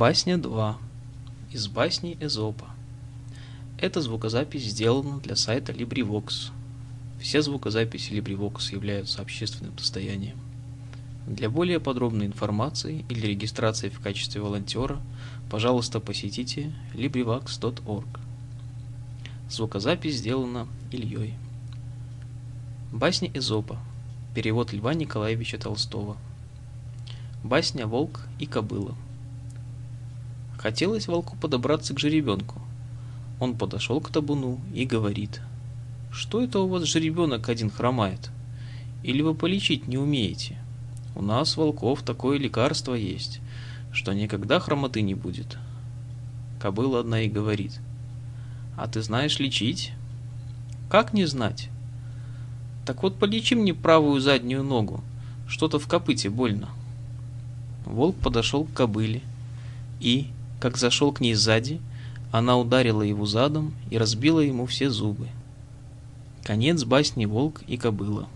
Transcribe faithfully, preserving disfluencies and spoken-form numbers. Басня два. Из басни Эзопа. Эта звукозапись сделана для сайта LibriVox. Все звукозаписи LibriVox являются общественным достоянием. Для более подробной информации или регистрации в качестве волонтера, пожалуйста, посетите LibriVox точка орг. Звукозапись сделана Ильей. Басня Эзопа. Перевод Льва Николаевича Толстого. Басня «Волк и кобыла». Хотелось волку подобраться к жеребенку. Он подошел к табуну и говорит: «Что это у вас жеребенок один хромает? Или вы полечить не умеете? У нас, волков, такое лекарство есть, что никогда хромоты не будет». Кобыла одна и говорит: «А ты знаешь лечить?» «Как не знать? Так вот полечи мне правую заднюю ногу, что-то в копыте больно». Волк подошел к кобыле и, как зашел к ней сзади, она ударила его задом и разбила ему все зубы. Конец басни «Волк и кобыла».